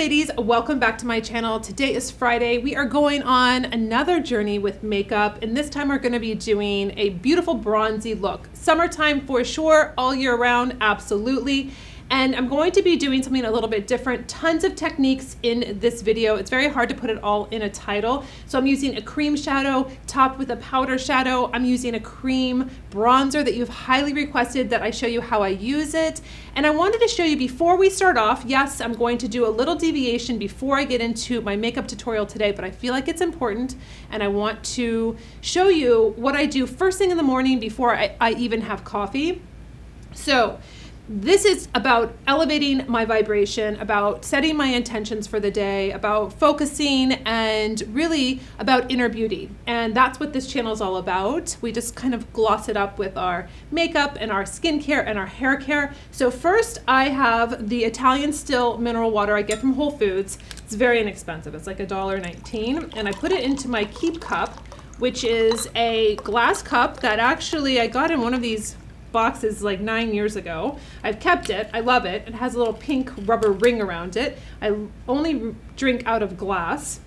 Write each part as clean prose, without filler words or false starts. ladies, welcome back to my channel. Today is Friday. We are going on another journey with makeup, and this time we're going to be doing a beautiful bronzy look. Summertime for sure, all year round, absolutely. And I'm going to be doing something a little bit different. Tons of techniques in this video. It's very hard to put it all in a title. So I'm using a cream shadow topped with a powder shadow. I'm using a cream bronzer that you've highly requested that I show you how I use it. And I wanted to show you before we start off, yes, I'm going to do a little deviation before I get into my makeup tutorial today, but I feel like it's important and I want to show you what I do first thing in the morning before I even have coffee. So, this is about elevating my vibration, about setting my intentions for the day, about focusing, and really about inner beauty. And that's what this channel is all about. We just kind of gloss it up with our makeup and our skincare and our hair care. So first I have the Italian still mineral water I get from Whole Foods. It's very inexpensive. It's like $1.19. And I put it into my Keep Cup, which is a glass cup that actually I got in one of these boxes like 9 years ago. I've kept it. I love it. It has a little pink rubber ring around it. I only drink out of glass.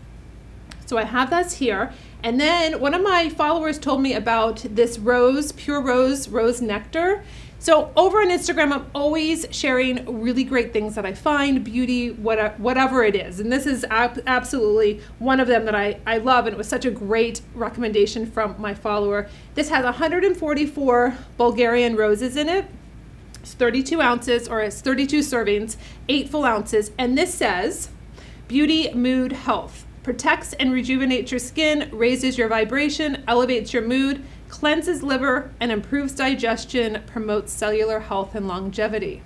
So I have this here. And then one of my followers told me about this rose, Pure Rose Nectar. So over on Instagram, I'm always sharing really great things that I find, beauty, whatever it is. And this is absolutely one of them that I love, and it was such a great recommendation from my follower. This has 144 Bulgarian roses in it. It's 32 ounces, or it's 32 servings, 8 full ounces. And this says, beauty, mood, health. Protects and rejuvenates your skin, raises your vibration, elevates your mood, cleanses liver, and improves digestion, promotes cellular health and longevity.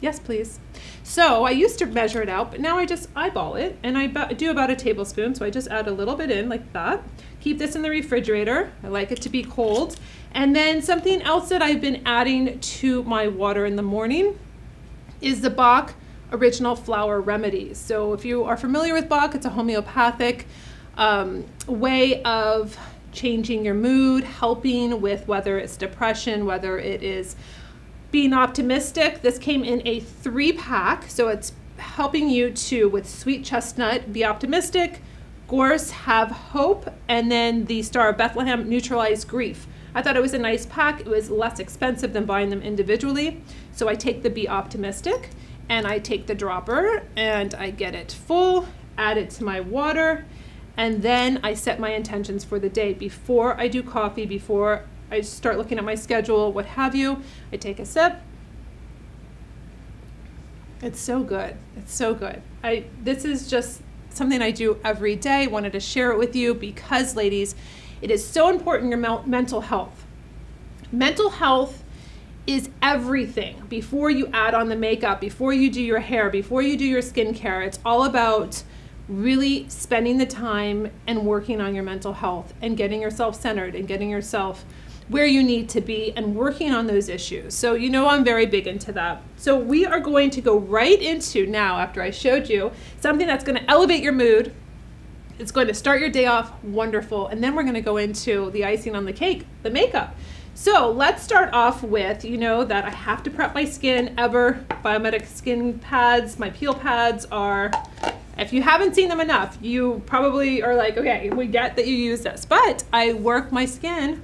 Yes, please. So I used to measure it out, but now I just eyeball it, and I do about a tablespoon, so I just add a little bit in like that. Keep this in the refrigerator. I like it to be cold. And then something else that I've been adding to my water in the morning is the Bach Original Flower Remedies. So if you are familiar with Bach, it's a homeopathic way of changing your mood, helping with whether it's depression, whether it is being optimistic. This came in a 3-pack, so it's helping you to, with Sweet Chestnut, be optimistic, Gorse, have hope, and then the Star of Bethlehem, neutralize grief. I thought it was a nice pack. It was less expensive than buying them individually. So I take the Be Optimistic, and I take the dropper, and I get it full, add it to my water, and then I set my intentions for the day. Before I do coffee, before I start looking at my schedule, what have you, I take a sip. It's so good. It's so good. This is just something I do every day. Wanted to share it with you because, ladies, it is so important, your mental health. Mental health is everything. Before you add on the makeup, before you do your hair, before you do your skincare, it's all about really spending the time and working on your mental health and getting yourself centered and getting yourself where you need to be and working on those issues. So you know I'm very big into that. So we are going to go right into now, after I showed you something that's going to elevate your mood, it's going to start your day off wonderful, and then we're going to go into the icing on the cake, the makeup. So let's start off with, you know that I have to prep my skin. Ever Biometic Skin Pads, my peel pads are, if you haven't seen them enough, you probably are like, okay, we get that you use this, but I work my skin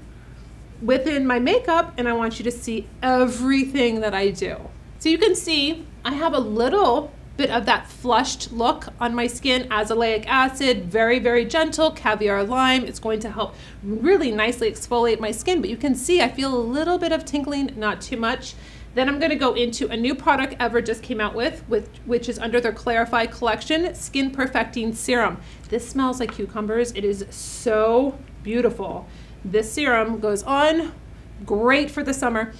within my makeup, and I want you to see everything that I do. So you can see I have a little bit of that flushed look on my skin. Azelaic acid, very, very gentle, caviar lime. It's going to help really nicely exfoliate my skin, but you can see I feel a little bit of tingling, not too much. Then I'm going to go into a new product Ever just came out with, which is under their Clarify collection, Skin Perfecting Serum. This smells like cucumbers. It is so beautiful. This serum goes on, great for the summer.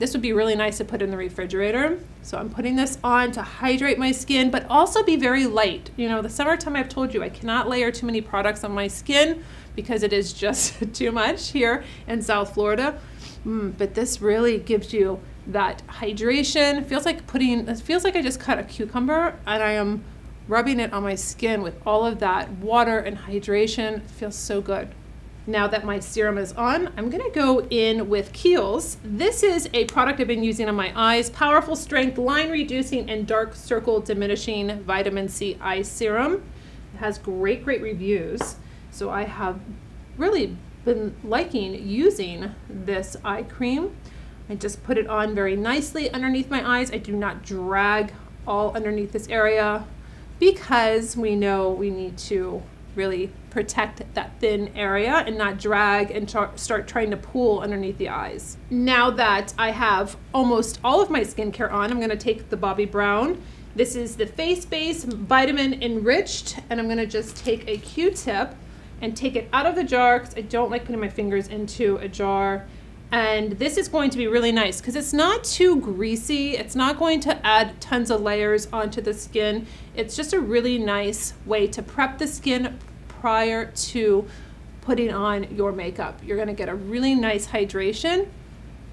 This would be really nice to put in the refrigerator. So I'm putting this on to hydrate my skin, but also be very light. You know, the summertime, I've told you, I cannot layer too many products on my skin because it is just too much here in South Florida. But this really gives you that hydration. Feels like putting, it feels like I just cut a cucumber and I am rubbing it on my skin with all of that water and hydration. It feels so good. Now that my serum is on, I'm gonna go in with Kiehl's. This is a product I've been using on my eyes. Powerful Strength Line Reducing and Dark Circle Diminishing Vitamin C Eye Serum. It has great, great reviews. So I have really been liking using this eye cream. I just put it on very nicely underneath my eyes. I do not drag all underneath this area because we know we need to really protect that thin area and not drag and start trying to pull underneath the eyes. Now that I have almost all of my skincare on, I'm gonna take the Bobbi Brown. This is the Face Base Vitamin Enriched, and I'm gonna just take a Q-tip and take it out of the jar because I don't like putting my fingers into a jar. And this is going to be really nice because it's not too greasy. It's not going to add tons of layers onto the skin. It's just a really nice way to prep the skin prior to putting on your makeup. You're gonna get a really nice hydration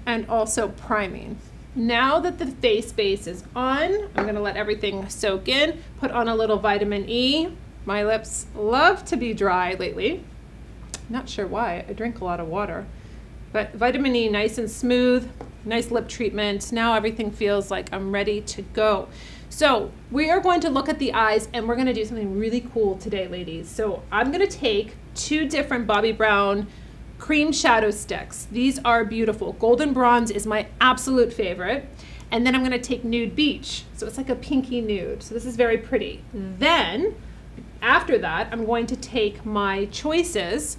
and also priming. Now that the face base is on, I'm gonna let everything soak in, put on a little vitamin E. My lips love to be dry lately. Not sure why, I drink a lot of water. But vitamin E, nice and smooth, nice lip treatment. Now everything feels like I'm ready to go. So we are going to look at the eyes and we're gonna do something really cool today, ladies. So I'm gonna take two different Bobbi Brown cream shadow sticks. These are beautiful. Golden Bronze is my absolute favorite. And then I'm gonna take Nude Beach. So it's like a pinky nude. So this is very pretty. Then after that, I'm going to take my Choices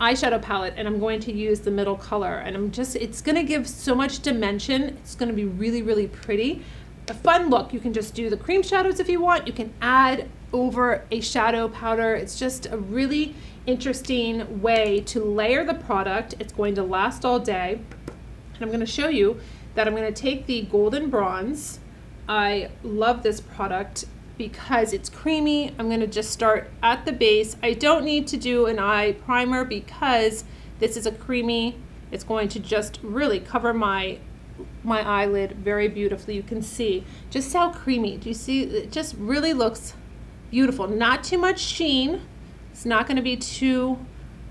eyeshadow palette and I'm going to use the middle color, and it's gonna give so much dimension. It's gonna be really, really pretty. A fun look. You can just do the cream shadows if you want. You can add over a shadow powder. It's just a really interesting way to layer the product. It's going to last all day. And I'm gonna show you that I'm gonna take the Golden Bronze. I love this product because it's creamy. I'm gonna just start at the base. I don't need to do an eye primer because this is a creamy. It's going to just really cover my eyelid very beautifully. You can see just how creamy. Do you see? It just really looks beautiful. Not too much sheen. It's not gonna be too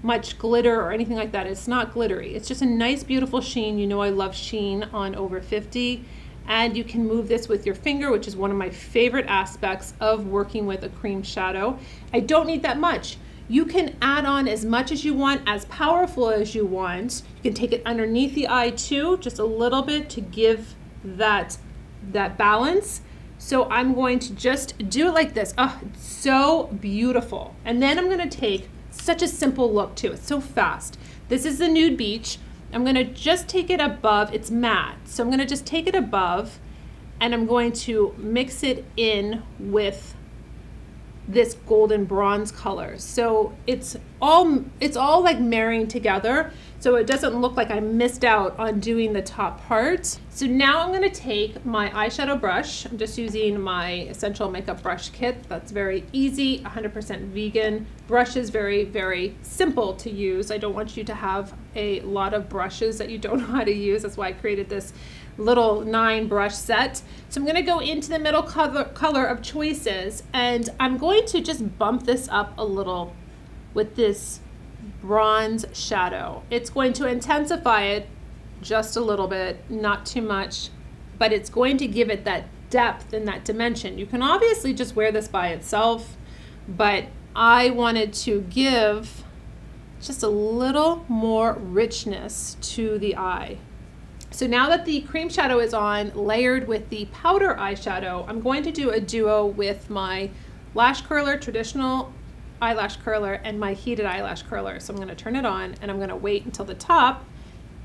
much glitter or anything like that. It's not glittery. It's just a nice, beautiful sheen. You know I love sheen on over 50. And you can move this with your finger, which is one of my favorite aspects of working with a cream shadow. I don't need that much. You can add on as much as you want, as powerful as you want. You can take it underneath the eye too, just a little bit to give that balance. So I'm going to just do it like this. Oh, it's so beautiful. And then I'm gonna take such a simple look too. It's so fast. This is the Nude Beach. I'm gonna just take it above, it's matte. So I'm gonna just take it above and I'm going to mix it in with this Golden Bronze color. So it's all like marrying together. So it doesn't look like I missed out on doing the top part. So now I'm gonna take my eyeshadow brush. I'm just using my Essential Makeup Brush Kit. That's very easy, 100% vegan. Brush is very, very simple to use. I don't want you to have a lot of brushes that you don't know how to use. That's why I created this little 9 brush set. So I'm gonna go into the middle color of Choices, and I'm going to just bump this up a little with this bronze shadow. It's going to intensify it just a little bit, not too much, but it's going to give it that depth and that dimension. You can obviously just wear this by itself, but I wanted to give just a little more richness to the eye. So now that the cream shadow is on, layered with the powder eyeshadow, I'm going to do a duo with my lash curler, traditional eyelash curler, and my heated eyelash curler. So I'm gonna turn it on and I'm gonna wait until the top,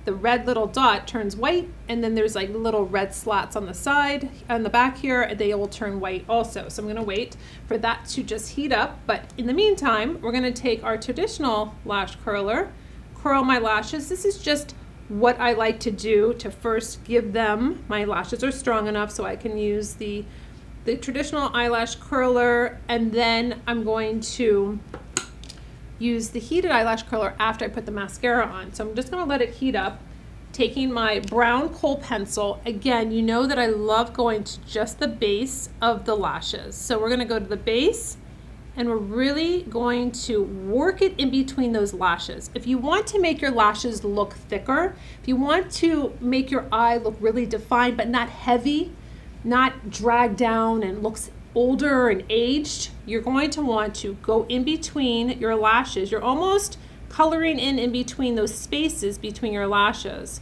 the red little dot turns white, and then there's like little red slats on the side, on the back here, and they will turn white also. So I'm gonna wait for that to just heat up. But in the meantime, we're gonna take our traditional lash curler, curl my lashes. This is just what I like to do to first give them, my lashes are strong enough so I can use the traditional eyelash curler, and then I'm going to use the heated eyelash curler after I put the mascara on. So I'm just gonna let it heat up, taking my brown coal pencil. Again, you know that I love going to just the base of the lashes. So we're gonna go to the base and we're really going to work it in between those lashes. If you want to make your lashes look thicker, if you want to make your eye look really defined but not heavy, not dragged down and looks older and aged, you're going to want to go in between your lashes. You're almost coloring in between those spaces between your lashes.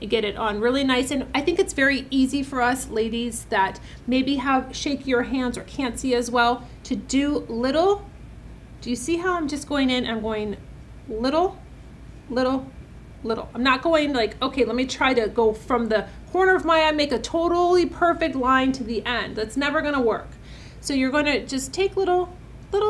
You get it on really nice, and I think it's very easy for us ladies that maybe have shakier hands or can't see as well to do little. Do you see how I'm just going in? I'm going little, little, little. I'm not going like, okay, let me try to go from the corner of my eye, make a totally perfect line to the end. That's never gonna work. So you're gonna just take little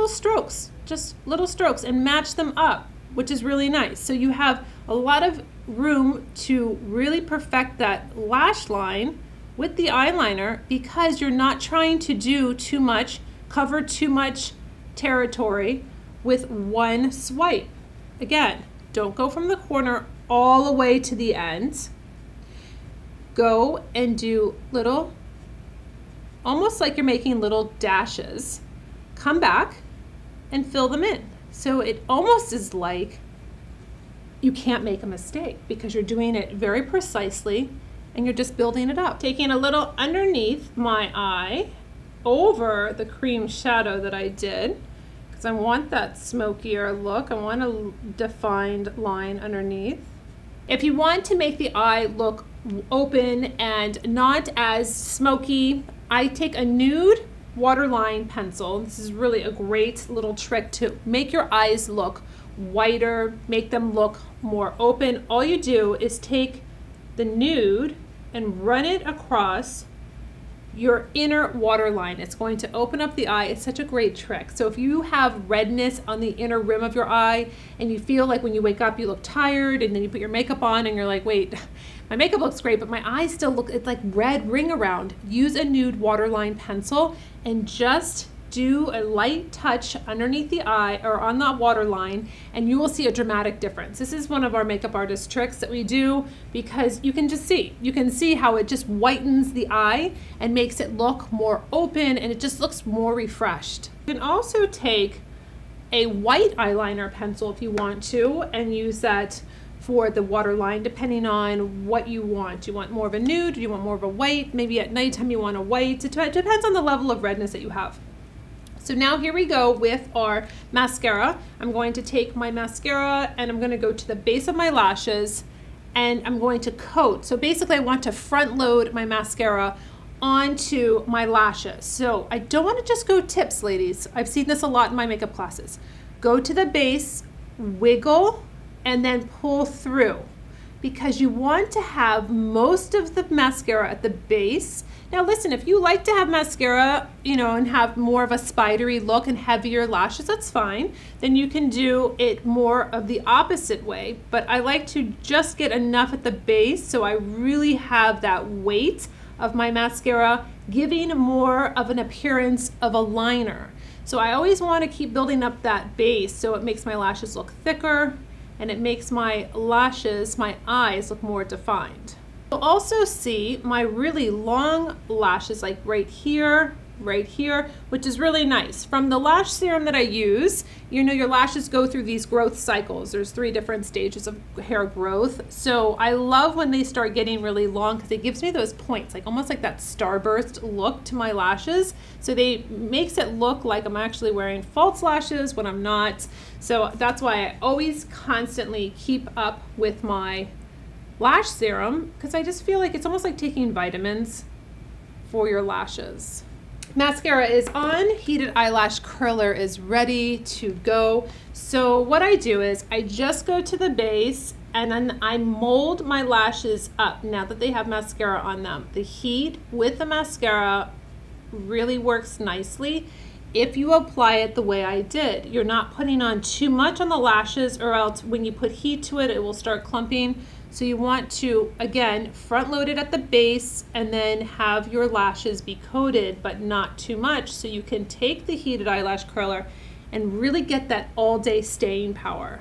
strokes, just little strokes, and match them up, which is really nice. So you have a lot of room to really perfect that lash line with the eyeliner, because you're not trying to do too much, cover too much territory with one swipe. Again, don't go from the corner all the way to the end. Go and do little, almost like you're making little dashes. Come back and fill them in. So it almost is like you can't make a mistake because you're doing it very precisely and you're just building it up. Taking a little underneath my eye over the cream shadow that I did, because I want that smokier look. I want a defined line underneath. If you want to make the eye look open and not as smoky, I take a nude waterline pencil. This is really a great little trick to make your eyes look whiter, make them look more open. All you do is take the nude and run it across your inner waterline. It's going to open up the eye. It's such a great trick. So if you have redness on the inner rim of your eye and you feel like when you wake up you look tired, and then you put your makeup on and you're like, wait, my makeup looks great but my eyes still look, it's like red ring around, use a nude waterline pencil and just do a light touch underneath the eye or on that waterline, and you will see a dramatic difference. This is one of our makeup artist tricks that we do, because you can just see. You can see how it just whitens the eye and makes it look more open, and it just looks more refreshed. You can also take a white eyeliner pencil if you want to and use that for the waterline, depending on what you want. You want more of a nude, you want more of a white, maybe at nighttime you want a white. It depends on the level of redness that you have. So now here we go with our mascara. I'm going to take my mascara and I'm going to go to the base of my lashes and I'm going to coat. So basically I want to front load my mascara onto my lashes. So I don't want to just go tips, ladies. I've seen this a lot in my makeup classes. Go to the base, wiggle, and then pull through, because you want to have most of the mascara at the base. Now listen, if you like to have mascara, you know, and have more of a spidery look and heavier lashes, that's fine. Then you can do it more of the opposite way. But I like to just get enough at the base so I really have that weight of my mascara, giving more of an appearance of a liner. So I always want to keep building up that base so it makes my lashes look thicker and it makes my lashes, my eyes, look more defined. You'll also see my really long lashes, like right here, which is really nice. From the lash serum that I use, you know, your lashes go through these growth cycles. There's 3 different stages of hair growth. So I love when they start getting really long, because it gives me those points, like almost like that starburst look to my lashes. So they makes it look like I'm actually wearing false lashes when I'm not. So that's why I always constantly keep up with my lash serum, because I just feel like it's almost like taking vitamins for your lashes. Mascara is on, heated eyelash curler is ready to go. So what I do is I just go to the base and then I mold my lashes up now that they have mascara on them. The heat with the mascara really works nicely if you apply it the way I did. You're not putting on too much on the lashes, or else when you put heat to it, it will start clumping. So you want to, again, front load it at the base and then have your lashes be coated, but not too much, so you can take the heated eyelash curler and really get that all day staying power.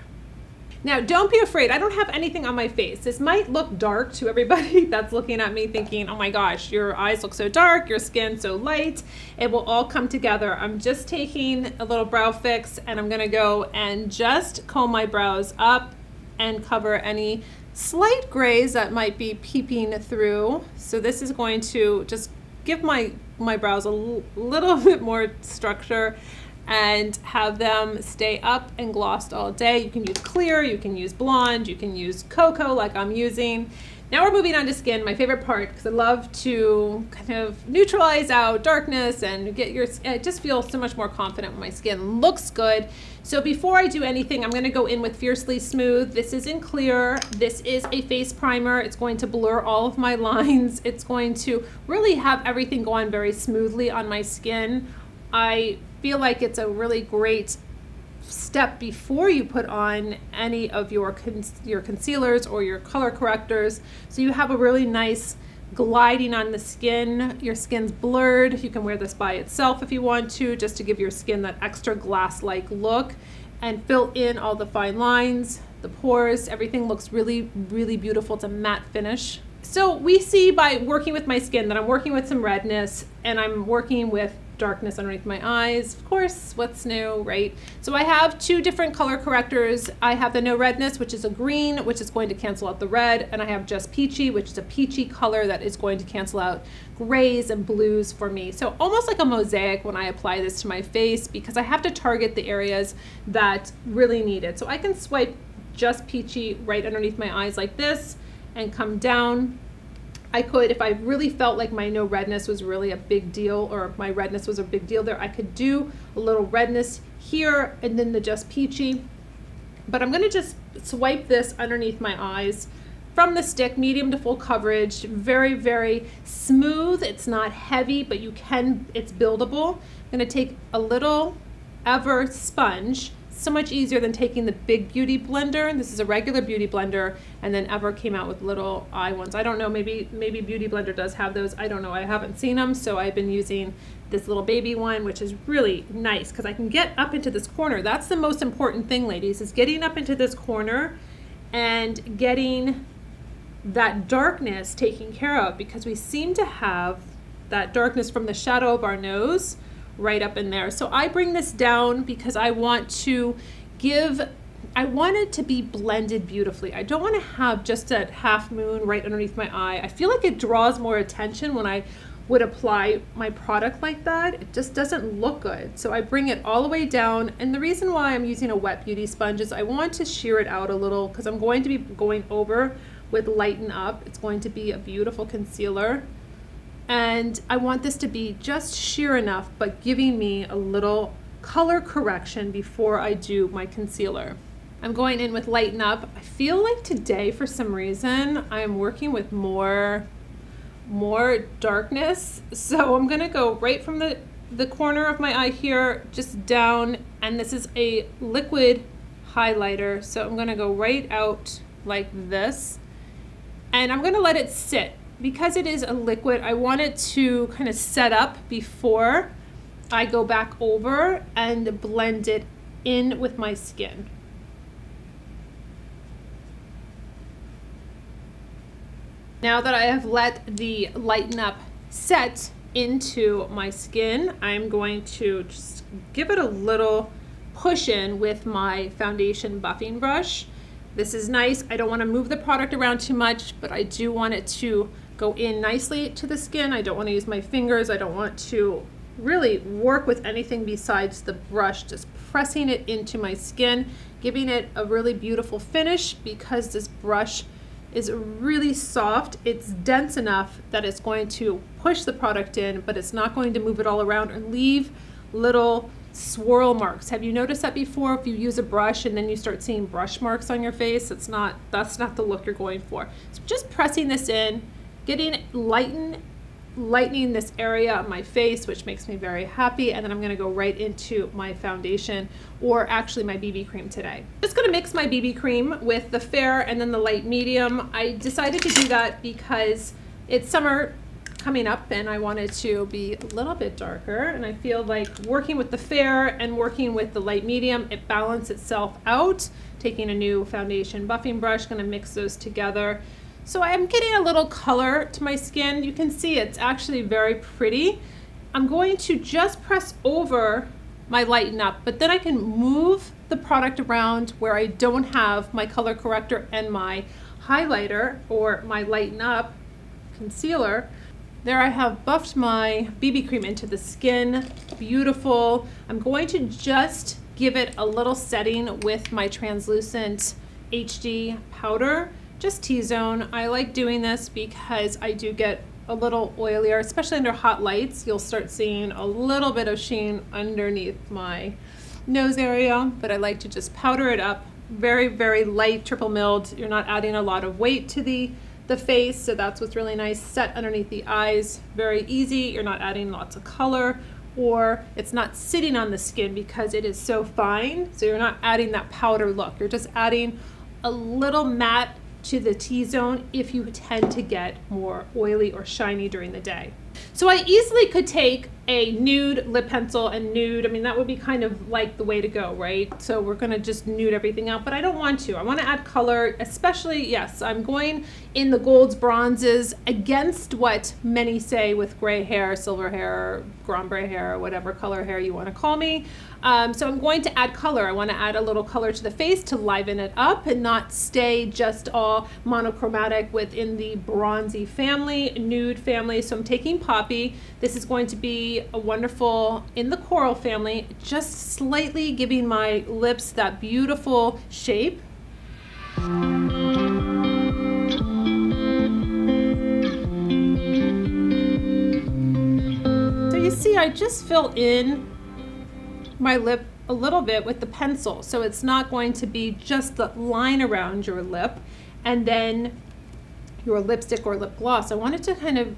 Now, don't be afraid. I don't have anything on my face. This might look dark to everybody that's looking at me thinking, oh my gosh, your eyes look so dark, your skin so light. It will all come together. I'm just taking a little brow fix and I'm gonna go and just comb my brows up and cover any slight grays that might be peeping through. So this is going to just give my brows a little bit more structure and have them stay up and glossed all day. You can use clear, you can use blonde, you can use cocoa like I'm using. Now we're moving on to skin, my favorite part, because I love to kind of neutralize out darkness and get your, I just feel so much more confident when my skin looks good. So before I do anything, I'm gonna go in with Fiercely Smooth. This is in clear, this is a face primer. It's going to blur all of my lines. It's going to really have everything go on very smoothly on my skin. I feel like it's a really great step before you put on any of your concealers or your color correctors, so you have a really nice gliding on the skin. Your skin's blurred. You can wear this by itself if you want to, just to give your skin that extra glass-like look and fill in all the fine lines, the pores. Everything looks really, really beautiful. It's a matte finish. So we see by working with my skin that I'm working with some redness and I'm working with darkness underneath my eyes. Of course, what's new, right? So I have two different color correctors. I have the No Redness, which is a green, which is going to cancel out the red, and I have Just Peachy, which is a peachy color that is going to cancel out grays and blues for me. So almost like a mosaic when I apply this to my face, because I have to target the areas that really need it. So I can swipe Just Peachy right underneath my eyes like this and come down. I could, if I really felt like my no redness was really a big deal, or if my redness was a big deal there, I could do a little redness here and then the Just Peachy. But I'm gonna just swipe this underneath my eyes from the stick, medium to full coverage, very, very smooth. It's not heavy, but you can, it's buildable. I'm gonna take a little Ever sponge. So much easier than taking the big beauty blender. And this is a regular beauty blender, and then Ever came out with little eye ones. I don't know, maybe Beauty Blender does have those. I don't know, I haven't seen them. So I've been using this little baby one, which is really nice because I can get up into this corner. That's the most important thing, ladies, is getting up into this corner and getting that darkness taken care of, because we seem to have that darkness from the shadow of our nose right up in there. So I bring this down because I want it to be blended beautifully. I don't want to have just that half moon right underneath my eye. I feel like it draws more attention when I would apply my product like that. It just doesn't look good. So I bring it all the way down. And the reason why I'm using a wet beauty sponge is I want to sheer it out a little, because I'm going to be going over with Lighten Up. It's going to be a beautiful concealer. And I want this to be just sheer enough, but giving me a little color correction before I do my concealer. I'm going in with Lighten Up. I feel like today, for some reason, I'm working with more darkness. So I'm gonna go right from the corner of my eye here, just down, and this is a liquid highlighter. So I'm gonna go right out like this, and I'm gonna let it sit. Because it is a liquid, I want it to kind of set up before I go back over and blend it in with my skin. Now that I have let the Lighten Up set into my skin, I'm going to just give it a little push in with my foundation buffing brush. This is nice. I don't want to move the product around too much, but I do want it to go in nicely to the skin. I don't want to use my fingers. I don't want to really work with anything besides the brush, just pressing it into my skin, giving it a really beautiful finish, because this brush is really soft. It's dense enough that it's going to push the product in, but it's not going to move it all around or leave little swirl marks. Have you noticed that before? If you use a brush and then you start seeing brush marks on your face, that's not the look you're going for. So just pressing this in, getting lightening this area of my face, which makes me very happy. And then I'm going to go right into my foundation, or actually my BB cream today. I'm just going to mix my BB cream with the fair and then the light medium. I decided to do that because it's summer coming up, and I wanted to be a little bit darker, and I feel like working with the fair and working with the light medium, it balances itself out. Taking a new foundation buffing brush, gonna mix those together. So I'm getting a little color to my skin. You can see it's actually very pretty. I'm going to just press over my Lighten Up, but then I can move the product around where I don't have my color corrector and my highlighter or my Lighten Up concealer. There I have buffed my BB cream into the skin. Beautiful. I'm going to just give it a little setting with my translucent HD powder, just T-zone. I like doing this because I do get a little oilier, especially under hot lights. You'll start seeing a little bit of sheen underneath my nose area, but I like to just powder it up. Very, very light, triple milled. You're not adding a lot of weight to the face, so that's what's really nice. Set underneath the eyes, very easy. You're not adding lots of color, or it's not sitting on the skin because it is so fine, so you're not adding that powder look. You're just adding a little matte to the T-zone if you tend to get more oily or shiny during the day. So I easily could take a nude lip pencil and nude, I mean, that would be kind of like the way to go, right? So we're gonna just nude everything out, but I don't want to. I wanna add color, especially, yes, I'm going in the golds, bronzes, against what many say with gray hair, silver hair, ombre hair, whatever color hair you wanna call me. So I'm going to add color. I wanna add a little color to the face to liven it up and not stay just all monochromatic within the bronzy family, nude family. So I'm taking Poppy. This is going to be a wonderful in the coral family, just slightly giving my lips that beautiful shape. So you see, I just fill in my lip a little bit with the pencil, so it's not going to be just the line around your lip and then your lipstick or lip gloss. I wanted to kind of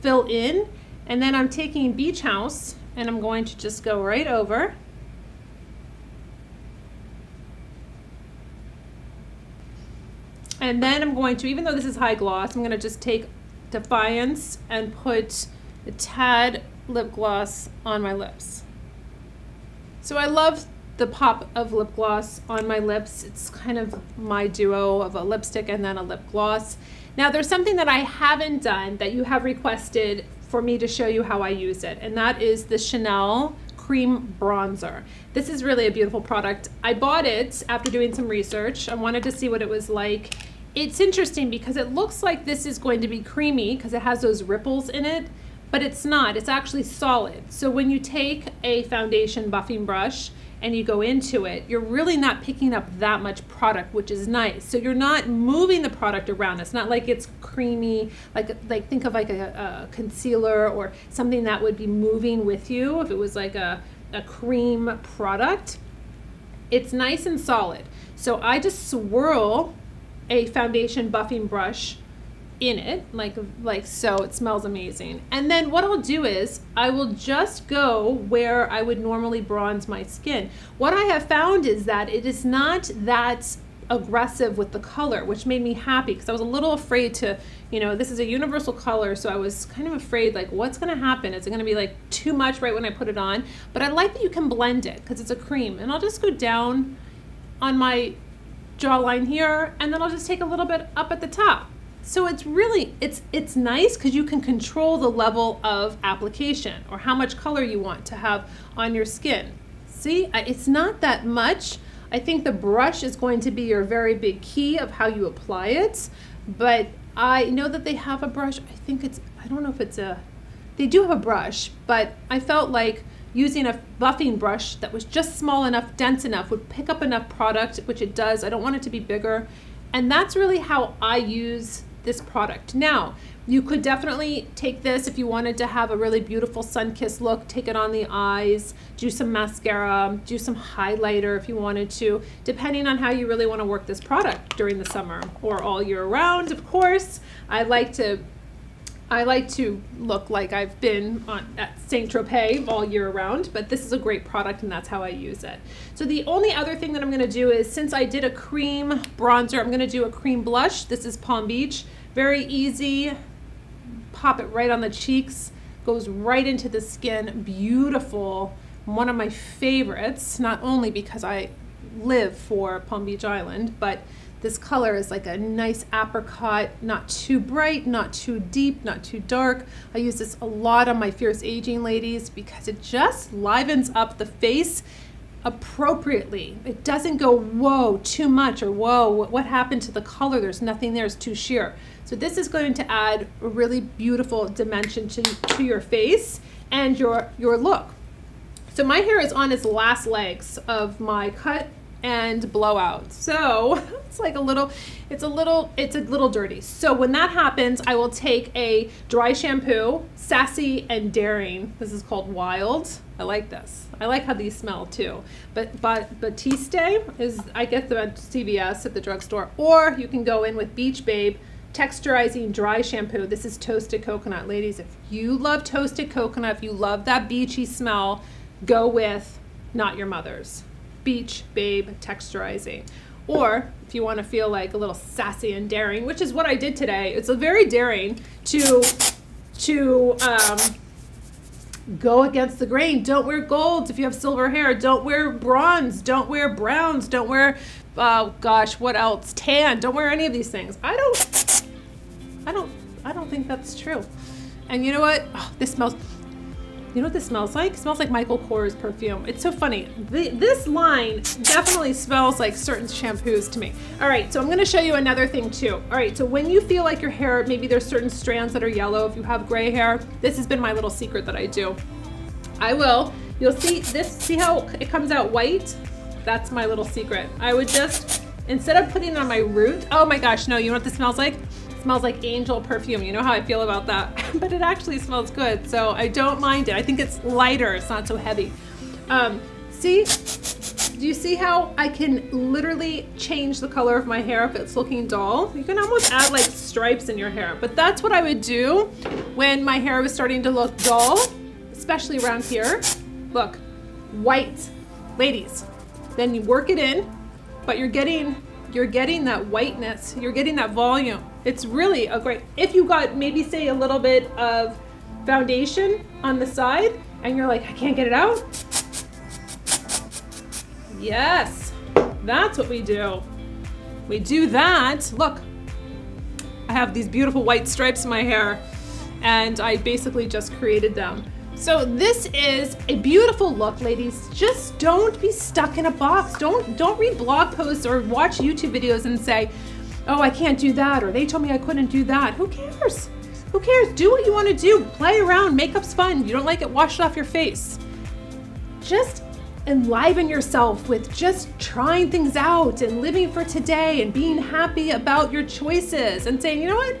fill in. And then I'm taking Beach House and I'm going to just go right over. And then I'm going to, even though this is high gloss, I'm gonna just take Defiance and put a tad lip gloss on my lips. So I love the pop of lip gloss on my lips. It's kind of my duo of a lipstick and then a lip gloss. Now there's something that I haven't done that you have requested for me to show you how I use it, and that is the Chanel Cream Bronzer. This is really a beautiful product. I bought it after doing some research. I wanted to see what it was like. It's interesting because it looks like this is going to be creamy because it has those ripples in it, but it's not. It's actually solid. So when you take a foundation buffing brush and you go into it, you're really not picking up that much product, which is nice. So you're not moving the product around. It's not like it's creamy, like think of like a concealer or something that would be moving with you if it was like a cream product. It's nice and solid. So I just swirl a foundation buffing brush in it, like so. It smells amazing. And then what I'll do is I will just go where I would normally bronze my skin. What I have found is that it is not that aggressive with the color, which made me happy because I was a little afraid to, you know, this is a universal color, so I was kind of afraid like what's gonna happen? Is it gonna be like too much right when I put it on? But I like that you can blend it because it's a cream. And I'll just go down on my jawline here, and then I'll just take a little bit up at the top. So it's really, it's nice because you can control the level of application or how much color you want to have on your skin. See, it's not that much. I think the brush is going to be your very big key of how you apply it, but I know that they have a brush. I think it's, I don't know if it's a, they do have a brush, but I felt like using a buffing brush that was just small enough, dense enough, would pick up enough product, which it does. I don't want it to be bigger. And that's really how I use this product. Now, you could definitely take this if you wanted to have a really beautiful sun-kissed look, take it on the eyes, do some mascara, do some highlighter if you wanted to, depending on how you really want to work this product during the summer or all year round, of course. I like to look like I've been at Saint-Tropez all year round, but this is a great product and that's how I use it. So the only other thing that I'm gonna do is, since I did a cream bronzer, I'm gonna do a cream blush. This is Palm Beach. Very easy, pop it right on the cheeks, goes right into the skin. Beautiful. One of my favorites, not only because I live for Palm Beach Island, but this color is like a nice apricot, not too bright, not too deep, not too dark. I use this a lot on my Fierce Aging ladies because it just livens up the face appropriately. It doesn't go, whoa, too much, or whoa, what happened to the color? There's nothing there, it's too sheer. So this is going to add a really beautiful dimension to your face and your look. So my hair is on its last legs of my cut and blowout. So it's like a little dirty. So when that happens, I will take a dry shampoo, Sassy and Daring. This is called Wild. I like this. I like how these smell too. But Batiste is, I get them at CVS at the drugstore, or you can go in with Beach Babe texturizing dry shampoo. This is toasted coconut. Ladies, if you love toasted coconut, if you love that beachy smell, go with Not Your Mother's Beach Babe texturizing. Or if you want to feel like a little sassy and daring, which is what I did today. It's a very daring to go against the grain. Don't wear golds if you have silver hair. Don't wear bronze. Don't wear browns. Don't wear, oh gosh, what else? Tan. Don't wear any of these things. I don't think that's true. And you know what? Oh, this smells. You know what this smells like? It smells like Michael Kors perfume. It's so funny. This line definitely smells like certain shampoos to me. All right, so I'm gonna show you another thing too. All right, so when you feel like your hair, maybe there's certain strands that are yellow if you have gray hair, this has been my little secret that I do. I will, you'll see this, see how it comes out white? That's my little secret. I would just, instead of putting it on my root, oh my gosh, no, you know what this smells like? Smells like Angel perfume. You know how I feel about that, but it actually smells good, so I don't mind it. I think it's lighter, it's not so heavy. See, do you see how I can literally change the color of my hair if it's looking dull? You can almost add like stripes in your hair, but that's what I would do when my hair was starting to look dull, especially around here. Look, white, ladies. Then you work it in, but you're getting that whiteness, you're getting that volume. It's really a great, if you got maybe say a little bit of foundation on the side and you're like, I can't get it out. Yes, that's what we do. We do that. Look, I have these beautiful white stripes in my hair and I basically just created them. So this is a beautiful look, ladies. Just don't be stuck in a box. Don't read blog posts or watch YouTube videos and say, oh, I can't do that, or they told me I couldn't do that. Who cares? Who cares? Do what you want to do. Play around. Makeup's fun. You don't like it, wash it off your face. Just enliven yourself with just trying things out and living for today and being happy about your choices and saying, you know what?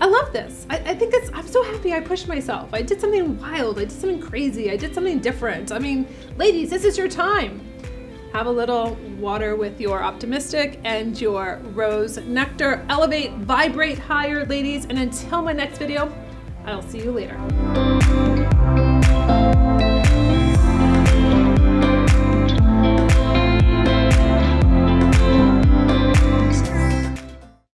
I love this. I think it's, I'm so happy I pushed myself. I did something wild. I did something crazy. I did something different. I mean, ladies, this is your time. Have a little water with your Optimistic and your Rose Nectar. Elevate, vibrate higher, ladies. And until my next video, I'll see you later.